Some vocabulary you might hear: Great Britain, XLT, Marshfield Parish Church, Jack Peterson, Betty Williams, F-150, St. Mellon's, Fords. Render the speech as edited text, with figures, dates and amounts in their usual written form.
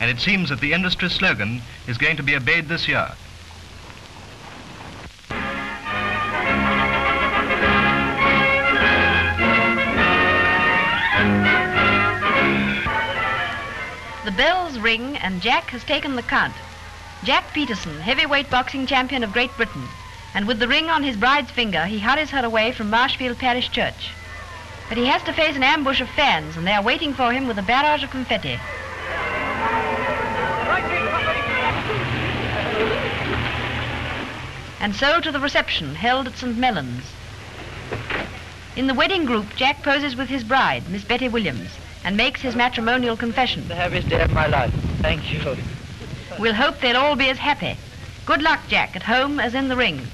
and it seems that the industry slogan is going to be obeyed this year. The bells ring and Jack has taken the count. Jack Peterson, heavyweight boxing champion of Great Britain, and with the ring on his bride's finger, he hurries her away from Marshfield Parish Church. But he has to face an ambush of fans, and they are waiting for him with a barrage of confetti. And so to the reception held at St. Mellon's. In the wedding group, Jack poses with his bride, Miss Betty Williams, and makes his matrimonial confession. The happiest day of my life. Thank you. We'll hope they'll all be as happy. Good luck, Jack, at home as in the ring.